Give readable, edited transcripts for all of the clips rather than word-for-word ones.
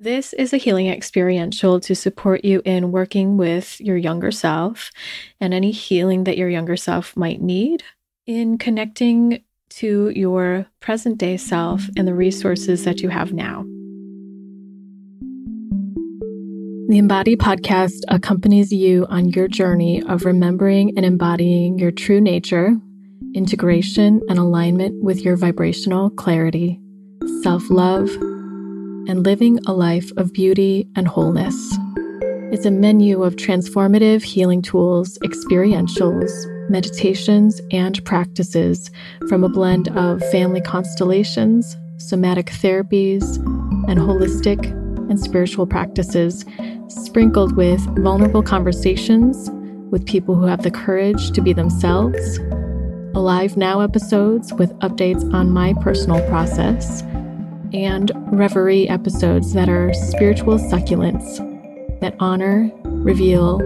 This is a healing experiential to support you in working with your younger self and any healing that your younger self might need in connecting to your present day self and the resources that you have now. The Embody podcast accompanies you on your journey of remembering and embodying your true nature, integration, and alignment with your vibrational clarity, self-love, and living a life of beauty and wholeness. It's a menu of transformative healing tools, experientials, meditations, and practices from a blend of family constellations, somatic therapies, and holistic and spiritual practices, sprinkled with vulnerable conversations with people who have the courage to be themselves, Alive Now episodes with updates on my personal process, and reverie episodes that are spiritual succulents that honor, reveal,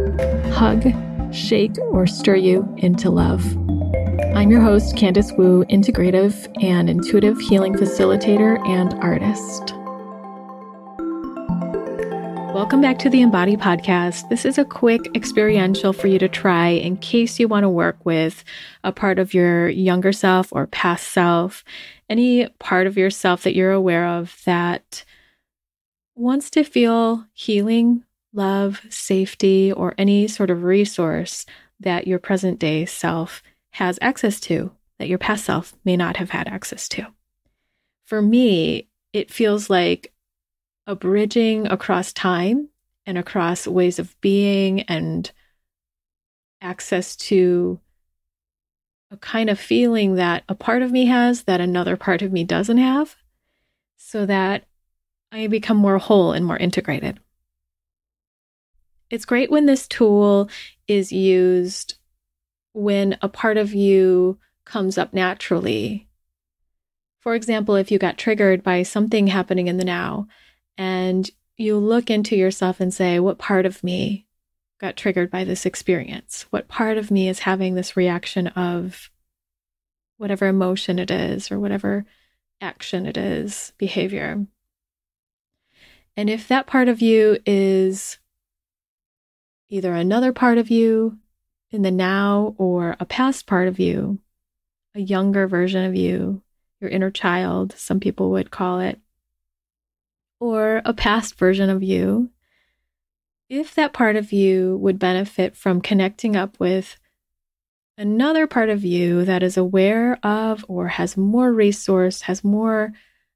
hug, shake, or stir you into love. I'm your host, Candice Wu, integrative and intuitive healing facilitator and artist. Welcome back to the Embody podcast. This is a quick experiential for you to try in case you want to work with a part of your younger self or past self, any part of yourself that you're aware of that wants to feel healing, love, safety, or any sort of resource that your present day self has access to that your past self may not have had access to. For me, it feels like a bridging across time and across ways of being and access to a kind of feeling that a part of me has that another part of me doesn't have, so that I become more whole and more integrated. It's great when this tool is used when a part of you comes up naturally. For example, if you got triggered by something happening in the now, and you look into yourself and say, what part of me got triggered by this experience? What part of me is having this reaction of whatever emotion it is or whatever action it is, behavior? And if that part of you is either another part of you in the now or a past part of you, a younger version of you, your inner child, some people would call it, or a past version of you, if that part of you would benefit from connecting up with another part of you that is aware of or has more resource, has more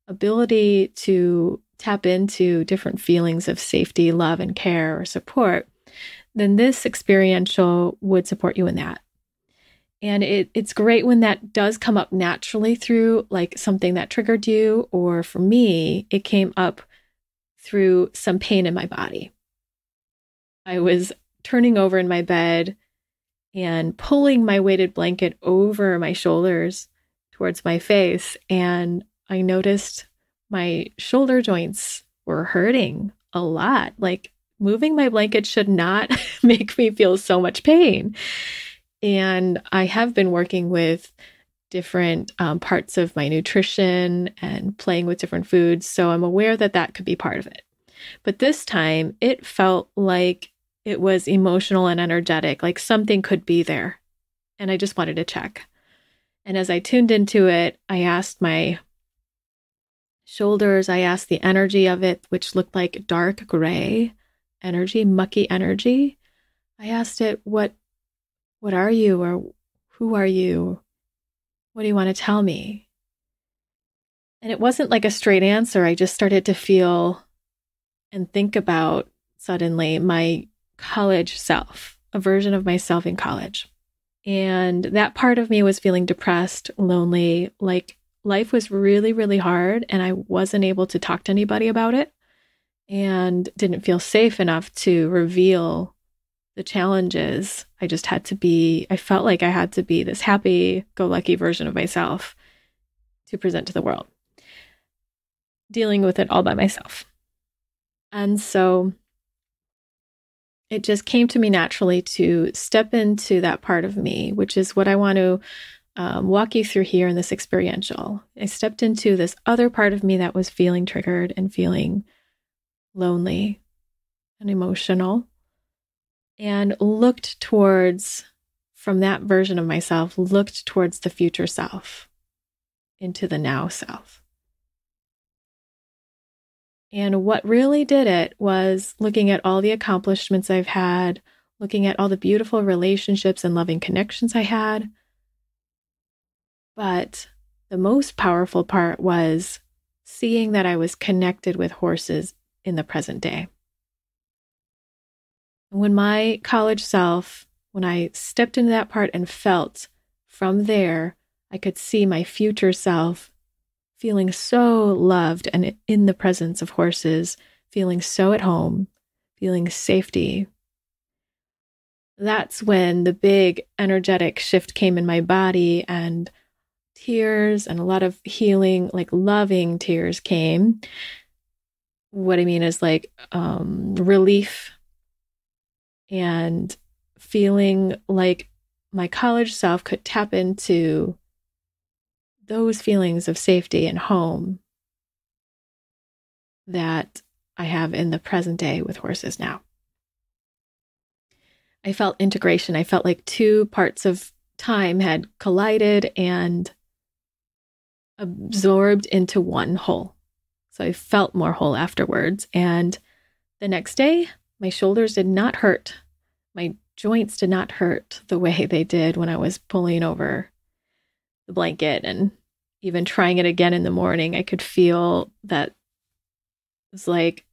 ability to tap into different feelings of safety, love, and care or support, then this experiential would support you in that. And it's great when that does come up naturally through like something that triggered you, or for me, it came up through some pain in my body. I was turning over in my bed and pulling my weighted blanket over my shoulders towards my face, and I noticed my shoulder joints were hurting a lot. Like, moving my blanket should not make me feel so much pain. And I have been working with different parts of my nutrition and playing with different foods, so I'm aware that that could be part of it. But this time, it felt like it was emotional and energetic, like something could be there. And I just wanted to check. And as I tuned into it, I asked my shoulders, I asked the energy of it, which looked like dark gray energy, mucky energy. I asked it, what are you, or who are you? What do you want to tell me? And it wasn't like a straight answer. I just started to feel and think about suddenly my college self, a version of myself in college. And that part of me was feeling depressed, lonely, like life was really, really hard and I wasn't able to talk to anybody about it and didn't feel safe enough to reveal the challenges. I felt like I had to be this happy-go-lucky version of myself to present to the world, dealing with it all by myself. And so it just came to me naturally to step into that part of me, which is what I want to walk you through here in this experiential. I stepped into this other part of me that was feeling triggered and feeling lonely and emotional, and looked towards, from that version of myself, looked towards the future self, into the now self. And what really did it was looking at all the accomplishments I've had, looking at all the beautiful relationships and loving connections I had. But the most powerful part was seeing that I was connected with horses in the present day. When my college self, when I stepped into that part and felt from there, I could see my future self feeling so loved and in the presence of horses, feeling so at home, feeling safety. That's when the big energetic shift came in my body, and tears and a lot of healing, like loving tears came. What I mean is like relief and feeling like my college self could tap into those feelings of safety and home that I have in the present day with horses now. I felt integration. I felt like two parts of time had collided and absorbed into one whole. So I felt more whole afterwards. And the next day, my shoulders did not hurt. My joints did not hurt the way they did when I was pulling over the blanket, and even trying it again in the morning, I could feel that it was like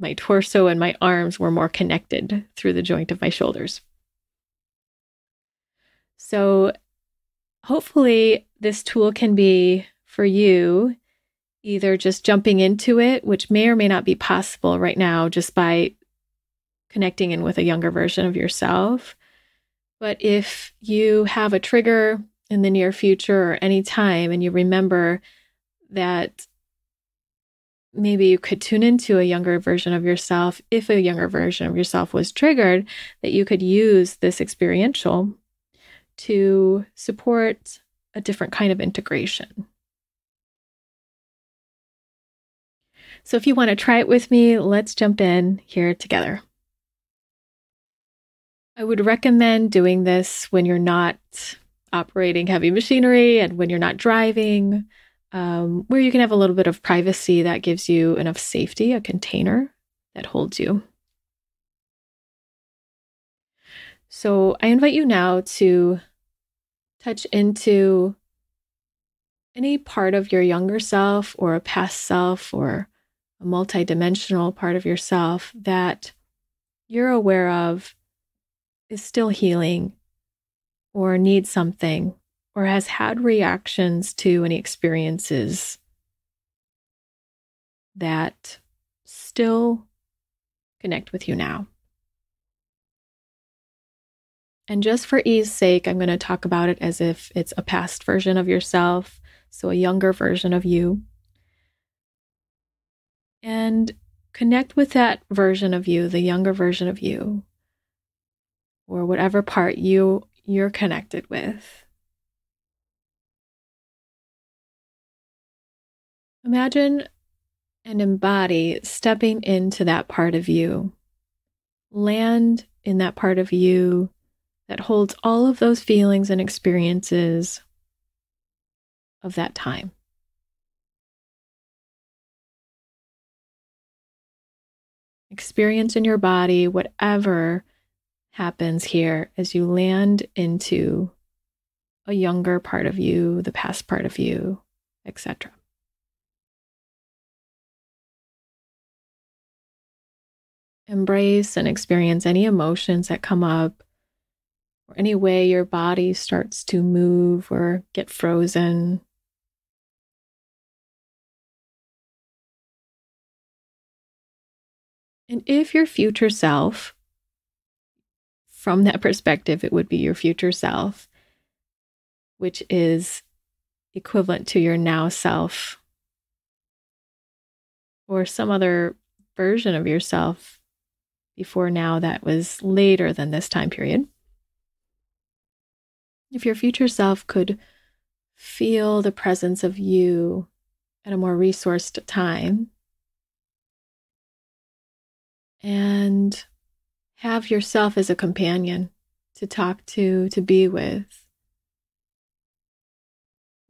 my torso and my arms were more connected through the joint of my shoulders. So hopefully this tool can be for you, either just jumping into it, which may or may not be possible right now just by connecting in with a younger version of yourself. But if you have a trigger in the near future or any time, and you remember that maybe you could tune into a younger version of yourself, if a younger version of yourself was triggered, that you could use this experiential to support a different kind of integration. So if you want to try it with me, let's jump in here together. I would recommend doing this when you're not operating heavy machinery and when you're not driving, where you can have a little bit of privacy that gives you enough safety, a container that holds you. So I invite you now to touch into any part of your younger self or a past self or a multidimensional part of yourself that you're aware of is still healing or needs something or has had reactions to any experiences that still connect with you now. And just for ease sake, I'm going to talk about it as if it's a past version of yourself, so a younger version of you. And connect with that version of you, the younger version of you, or whatever part you're connected with. Imagine and embody stepping into that part of you. Land in that part of you that holds all of those feelings and experiences of that time. Experience in your body whatever happens here as you land into a younger part of you, the past part of you, etc. Embrace and experience any emotions that come up, or any way your body starts to move or get frozen. And if your future self, from that perspective, it would be your future self, which is equivalent to your now self, or some other version of yourself before now that was later than this time period. If your future self could feel the presence of you at a more resourced time, and have yourself as a companion to talk to be with.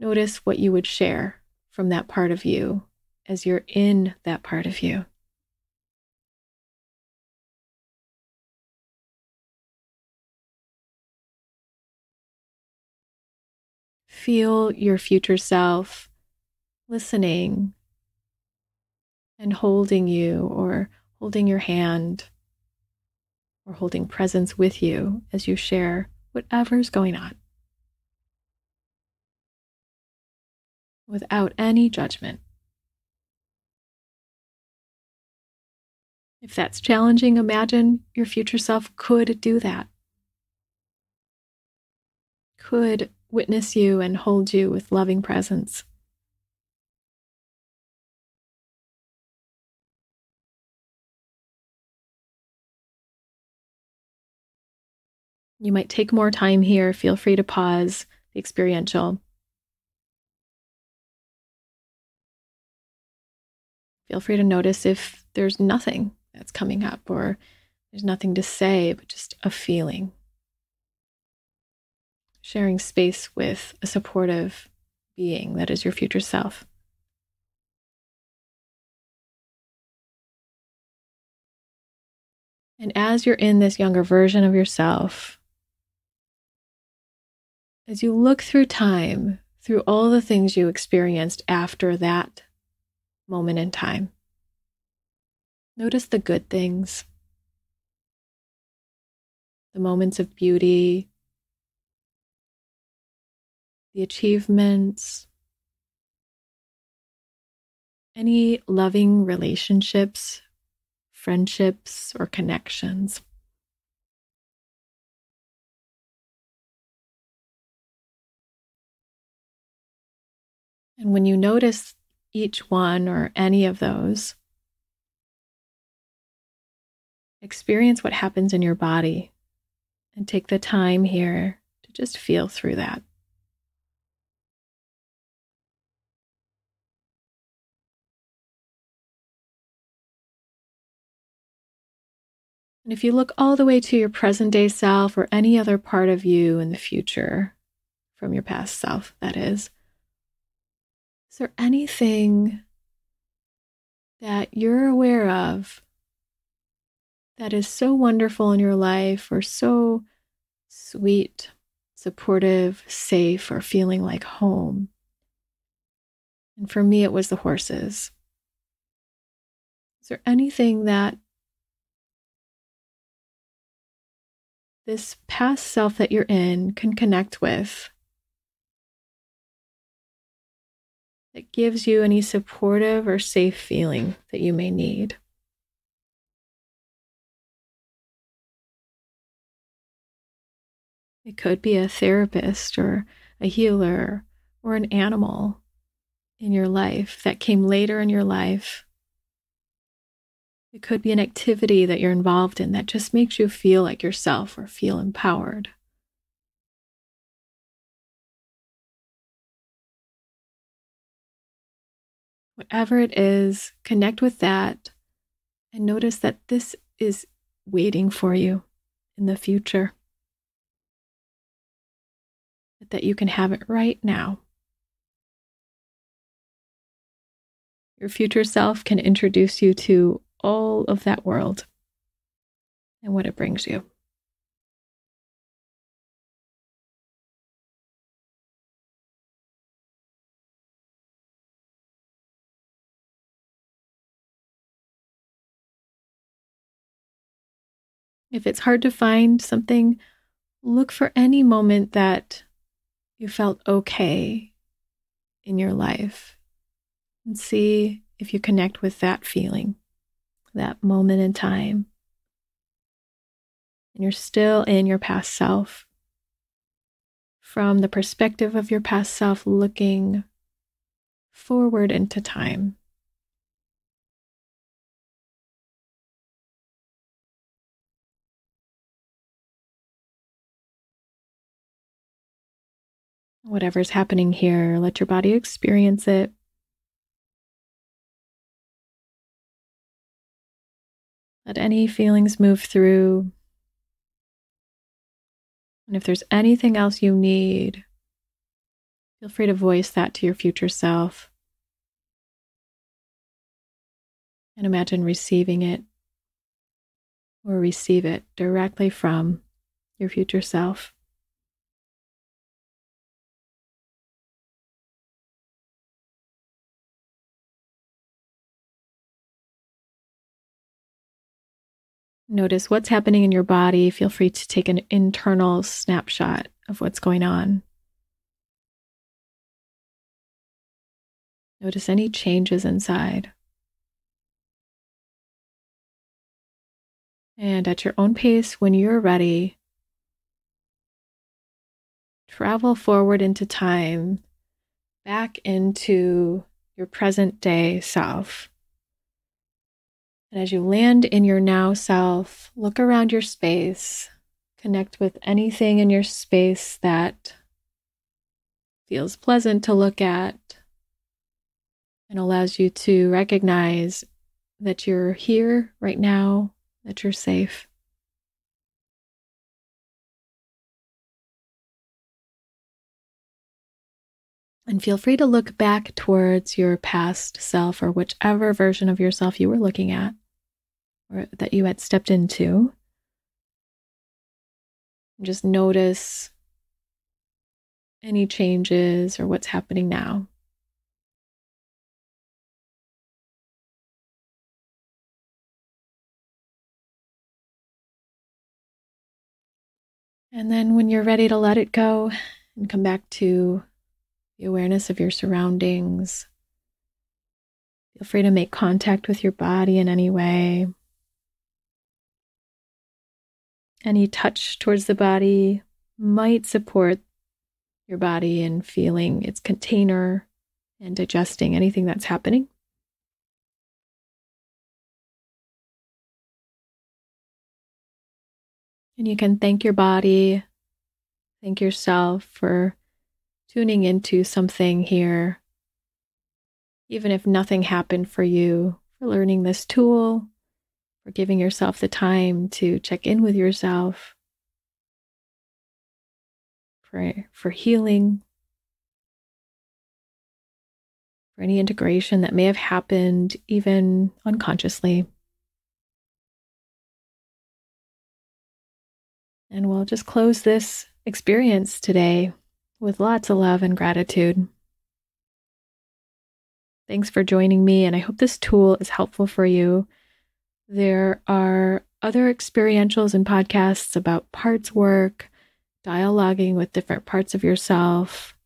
Notice what you would share from that part of you as you're in that part of you. Feel your future self listening and holding you, or holding your hand, or holding presence with you as you share whatever's going on, without any judgment. If that's challenging, imagine your future self could do that, could witness you and hold you with loving presence. You might take more time here. Feel free to pause the experiential. Feel free to notice if there's nothing that's coming up, or there's nothing to say, but just a feeling. Sharing space with a supportive being that is your future self. And as you're in this younger version of yourself, as you look through time, through all the things you experienced after that moment in time, notice the good things, the moments of beauty, the achievements, any loving relationships, friendships, or connections. And when you notice each one or any of those, experience what happens in your body and take the time here to just feel through that. And if you look all the way to your present day self, or any other part of you in the future from your past self, that is there anything that you're aware of that is so wonderful in your life, or so sweet, supportive, safe, or feeling like home? And for me, it was the horses. Is there anything that this past self that you're in can connect with, that gives you any supportive or safe feeling that you may need? It could be a therapist or a healer or an animal in your life that came later in your life. It could be an activity that you're involved in that just makes you feel like yourself or feel empowered. Whatever it is, connect with that and notice that this is waiting for you in the future, but that you can have it right now. Your future self can introduce you to all of that world and what it brings you. If it's hard to find something, look for any moment that you felt okay in your life and see if you connect with that feeling, that moment in time, and you're still in your past self, from the perspective of your past self, looking forward into time. Whatever's happening here, let your body experience it. Let any feelings move through. And if there's anything else you need, feel free to voice that to your future self. And imagine receiving it, or receive it directly from your future self. Notice what's happening in your body. Feel free to take an internal snapshot of what's going on. Notice any changes inside. And at your own pace, when you're ready, travel forward into time, back into your present day self. And as you land in your now self, look around your space, connect with anything in your space that feels pleasant to look at and allows you to recognize that you're here right now, that you're safe. And feel free to look back towards your past self or whichever version of yourself you were looking at, or that you had stepped into. Just notice any changes or what's happening now. And then when you're ready to let it go and come back to the awareness of your surroundings, feel free to make contact with your body in any way. Any touch towards the body might support your body in feeling its container and digesting anything that's happening. And you can thank your body, thank yourself for tuning into something here. Even if nothing happened for you, for learning this tool, for giving yourself the time to check in with yourself, for healing, for any integration that may have happened even unconsciously. And we'll just close this experience today with lots of love and gratitude. Thanks for joining me, and I hope this tool is helpful for you. There are other experientials and podcasts about parts work, dialoguing with different parts of yourself.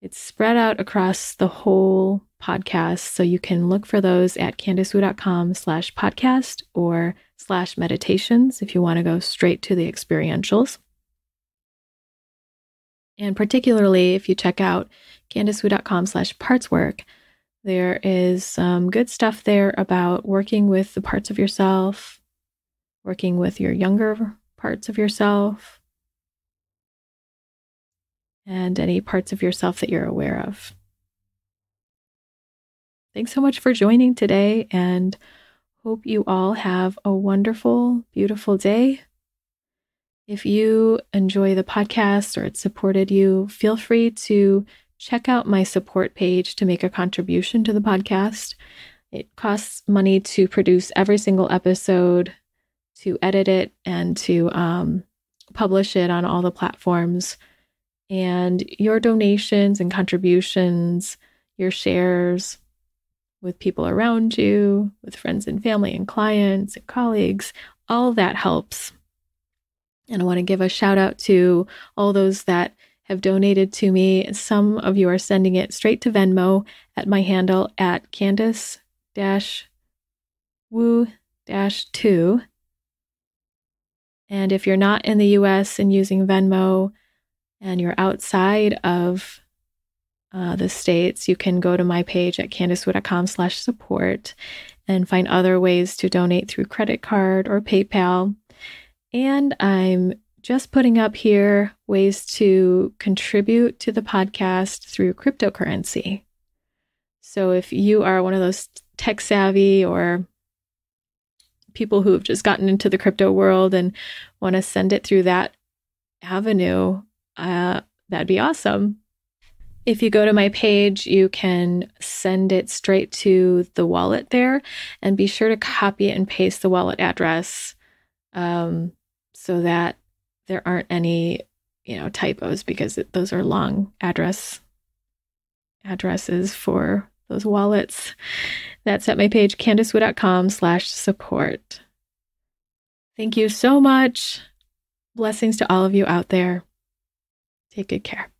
It's spread out across the whole podcast, so you can look for those at candicewu.com/podcast or /meditations if you want to go straight to the experientials. And particularly if you check out candicewu.com/partswork, there is some good stuff there about working with the parts of yourself, working with your younger parts of yourself, and any parts of yourself that you're aware of. Thanks so much for joining today, and hope you all have a wonderful, beautiful day. If you enjoy the podcast or it supported you, feel free to check out my support page to make a contribution to the podcast. It costs money to produce every single episode, to edit it, and to publish it on all the platforms. And your donations and contributions, your shares with people around you, with friends and family and clients and colleagues, all that helps. And I want to give a shout out to all those that have donated to me. Some of you are sending it straight to Venmo at my handle at Candice Wu 2. And if you're not in the US and using Venmo and you're outside of the States, you can go to my page at candicewu.com/support and find other ways to donate through credit card or PayPal. And I'm just putting up here ways to contribute to the podcast through cryptocurrency. So if you are one of those tech savvy or people who have just gotten into the crypto world and want to send it through that avenue, that'd be awesome. If you go to my page, you can send it straight to the wallet there, and be sure to copy and paste the wallet address so that there aren't any, typos, because those are long addresses for those wallets. That's at my page, candicewu.com/support. Thank you so much. Blessings to all of you out there. Take good care.